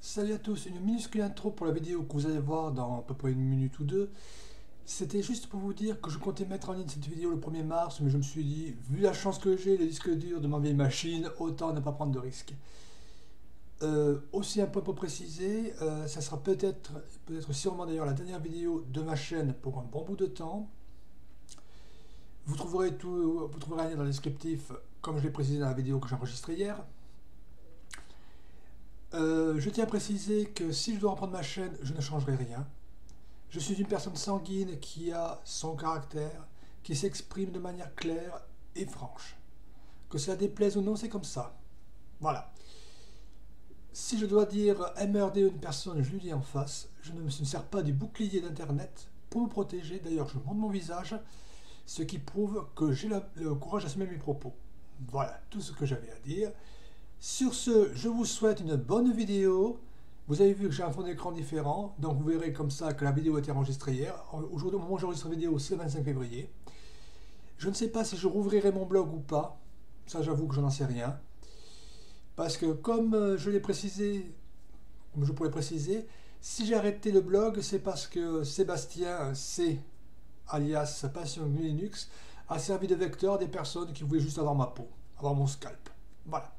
Salut à tous, une minuscule intro pour la vidéo que vous allez voir dans à peu près une minute ou deux. C'était juste pour vous dire que je comptais mettre en ligne cette vidéo le 1er mars, mais je me suis dit, vu la chance que j'ai, les disques durs de ma vieille machine, autant ne pas prendre de risques. Aussi un point pour préciser, ça sera peut-être sûrement d'ailleurs la dernière vidéo de ma chaîne pour un bon bout de temps. Vous trouverez un lien dans le descriptif, comme je l'ai précisé dans la vidéo que j'ai enregistrée hier. Je tiens à préciser que si je dois reprendre ma chaîne, je ne changerai rien. Je suis une personne sanguine qui a son caractère, qui s'exprime de manière claire et franche. Que cela déplaise ou non, c'est comme ça. Voilà. Si je dois dire MRD à une personne, je lui dis en face. Je ne me sers pas du bouclier d'Internet pour me protéger. D'ailleurs, je montre mon visage, ce qui prouve que j'ai le courage d'assumer mes propos. Voilà tout ce que j'avais à dire. Sur ce, je vous souhaite une bonne vidéo. Vous avez vu que j'ai un fond d'écran différent, donc vous verrez comme ça que la vidéo a été enregistrée hier. Aujourd'hui, au moment où j'enregistre la vidéo, c'est le 25 février. Je ne sais pas si je rouvrirai mon blog ou pas. Ça, j'avoue que je n'en sais rien. Parce que, comme je l'ai précisé, comme je pourrais préciser, si j'ai arrêté le blog, c'est parce que Sébastien C, alias Passion Linux, a servi de vecteur à des personnes qui voulaient juste avoir ma peau, avoir mon scalp. Voilà.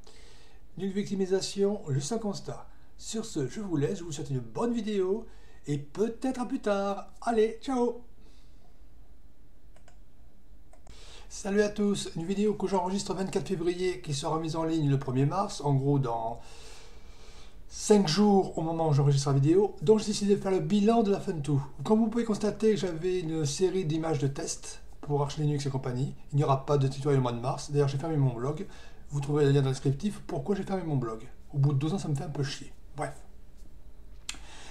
Nulle victimisation, juste un constat. Sur ce, je vous laisse, je vous souhaite une bonne vidéo, et peut-être à plus tard. Allez, ciao! Salut à tous, une vidéo que j'enregistre le 24 février, qui sera mise en ligne le 1er mars, en gros dans 5 jours au moment où j'enregistre la vidéo, donc j'ai décidé de faire le bilan de la Funtoo. Comme vous pouvez constater, j'avais une série d'images de test pour Arch Linux et compagnie. Il n'y aura pas de tutoriel au mois de mars, d'ailleurs j'ai fermé mon blog. Vous trouverez le lien dans le descriptif. Pourquoi j'ai fermé mon blog? Au bout de 2 ans, ça me fait un peu chier. Bref.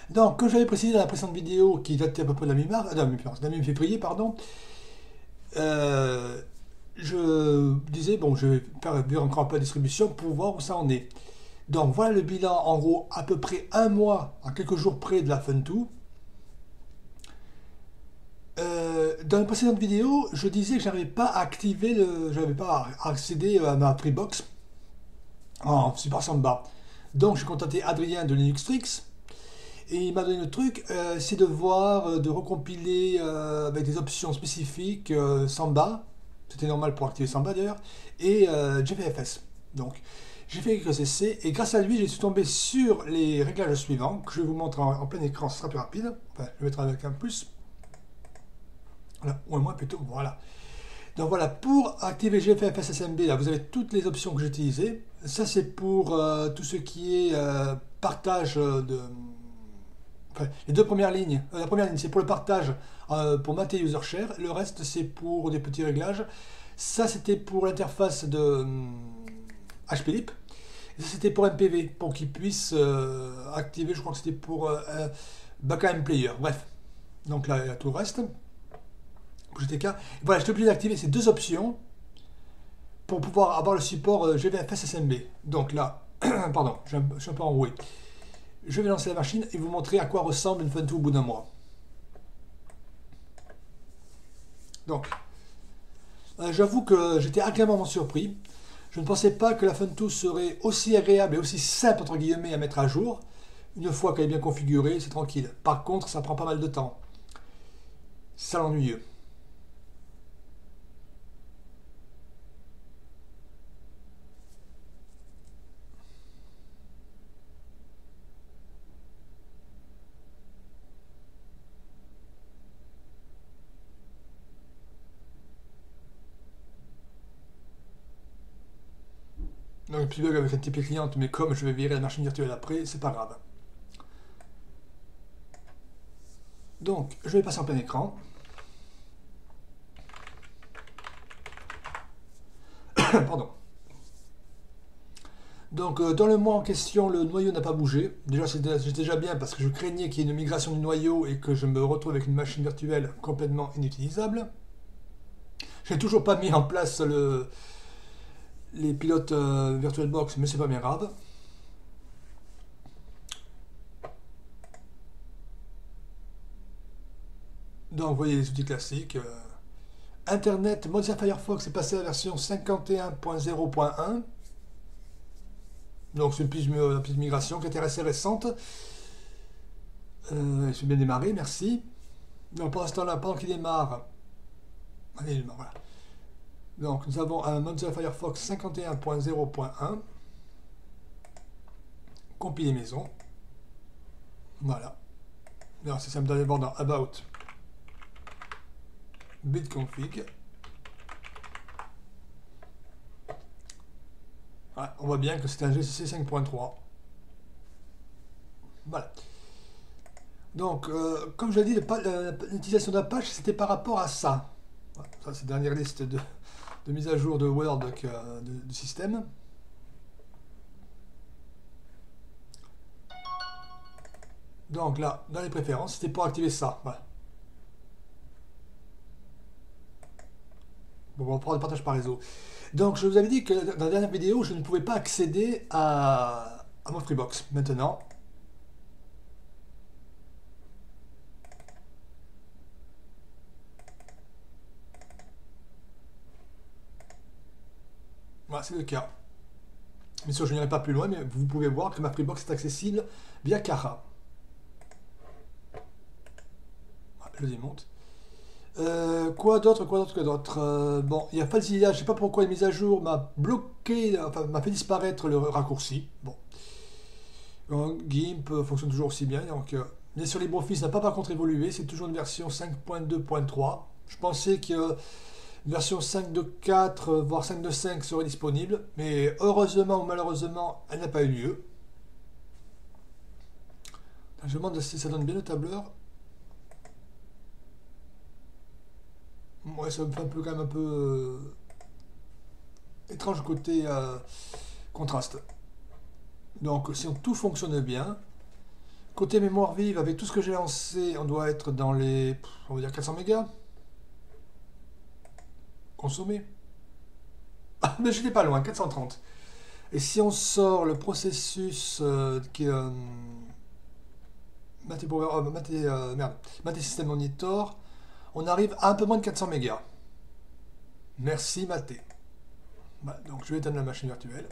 Donc, comme j'avais précisé dans la précédente vidéo, qui datait à peu près de la mi-mars, de la mi-février, pardon, je disais, bon, je vais faire encore un peu la distribution pour voir où ça en est. Donc, voilà le bilan, en gros, à peu près un mois, à quelques jours près de la Funtoo. Dans la précédente vidéo, je disais que j'arrivais pas à activer, j'avais pas accédé à ma Freebox en Super Samba. Donc j'ai contacté Adrien de Linux Tricks et il m'a donné le truc, c'est de voir, de recompiler avec des options spécifiques Samba, c'était normal pour activer Samba d'ailleurs, et JFFS. Donc j'ai fait quelques essais et grâce à lui, je suis tombé sur les réglages suivants que je vais vous montrer en plein écran, ce sera plus rapide. Enfin, je vais mettre avec un plus. Voilà, ou un moins plutôt, voilà. Donc voilà, pour activer GVFS/SMB, là vous avez toutes les options que j'ai utilisées. Ça c'est pour tout ce qui est partage de... Enfin, les deux premières lignes. La première ligne c'est pour le partage pour Maté UserShare. Le reste c'est pour des petits réglages. Ça c'était pour l'interface de HPLIP. Ça c'était pour MPV, pour qu'il puisse activer, je crois que c'était pour Backend Player. Bref, donc là il y a tout le reste. GTK. Voilà, je suis obligé d'activer ces deux options pour pouvoir avoir le support GVFS/SMB. Donc là, pardon, je suis un peu enroué. Je vais lancer la machine et vous montrer à quoi ressemble une Funtoo au bout d'un mois. Donc, j'avoue que j'étais agréablement surpris. Je ne pensais pas que la Funtoo serait aussi agréable et aussi simple entre guillemets à mettre à jour. Une fois qu'elle est bien configurée, c'est tranquille. Par contre, ça prend pas mal de temps. C'est ennuyeux. Donc, un petit bug avec NTP cliente, mais comme je vais virer la machine virtuelle après, c'est pas grave. Donc, je vais passer en plein écran. Pardon. Donc, dans le mois en question, le noyau n'a pas bougé. Déjà, c'est déjà bien parce que je craignais qu'il y ait une migration du noyau et que je me retrouve avec une machine virtuelle complètement inutilisable. J'ai toujours pas mis en place les pilotes VirtualBox, mais c'est pas bien grave. Donc vous voyez les outils classiques. Internet, Mozilla Firefox est passé à la version 51.0.1. Donc c'est une piste migration qui était assez récente. Je suis bien démarré, merci. Donc pour l'instant, la pente qui démarre. Allez, voilà. Donc nous avons un Mozilla Firefox 51.0.1. Compiler maison. Voilà. Alors c'est simple d'aller voir dans About bitconfig. Voilà, on voit bien que c'est un GCC 5.3. Voilà. Donc, comme je l'ai dit, l'utilisation d'Apache, c'était par rapport à ça. Voilà, ça, c'est la dernière liste de mise à jour de Word du système. Donc là, dans les préférences, c'était pour activer ça. Voilà. Bon, on va prendre le partage par réseau. Donc, je vous avais dit que dans la dernière vidéo, je ne pouvais pas accéder à mon Freebox. Maintenant, voilà, c'est le cas. Bien sûr, je n'irai pas plus loin, mais vous pouvez voir que ma Freebox est accessible via Cara. Voilà, je le démonte. Quoi d'autre bon, il y a Falsilla, je ne sais pas pourquoi la mise à jour m'a bloqué, enfin m'a fait disparaître le raccourci. Bon. Gimp fonctionne toujours aussi bien. Donc, bien sûr, LibreOffice n'a pas par contre évolué, c'est toujours une version 5.2.3. Je pensais que une version 5.2.4, voire 5.2.5 serait disponible, mais heureusement ou malheureusement, elle n'a pas eu lieu. Je me demande si ça donne bien le tableur. Ouais, ça me fait un peu, quand même un peu étrange côté contraste. Donc si tout fonctionne bien, côté mémoire vive, avec tout ce que j'ai lancé, on doit être dans les, on va dire 400 mégas consommés. Ah, mais j'étais pas loin, 430. Et si on sort le processus qui est Maté System Monitor, on arrive à un peu moins de 400 mégas. Merci Maté. Voilà, donc je vais éteindre la machine virtuelle.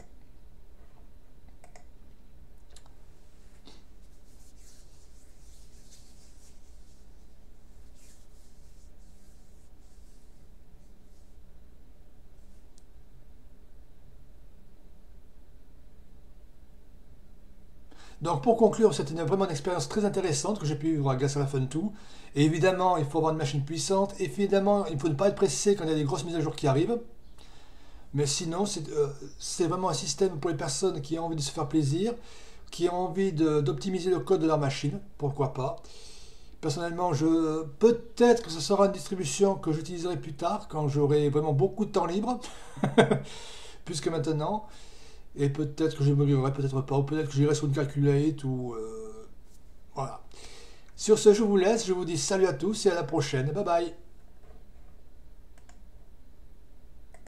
Donc pour conclure, c'était vraiment une expérience très intéressante que j'ai pu vivre grâce à la Funtoo. Et évidemment, il faut avoir une machine puissante. Et évidemment, il ne faut pas être pressé quand il y a des grosses mises à jour qui arrivent. Mais sinon, c'est vraiment un système pour les personnes qui ont envie de se faire plaisir, qui ont envie d'optimiser le code de leur machine, pourquoi pas. Personnellement, peut-être que ce sera une distribution que j'utiliserai plus tard, quand j'aurai vraiment beaucoup de temps libre, plus que maintenant. Et peut-être que je me livrerai, peut-être pas, ou peut-être que j'irai sur une calculette, ou voilà. Sur ce, je vous laisse, je vous dis salut à tous et à la prochaine, bye bye.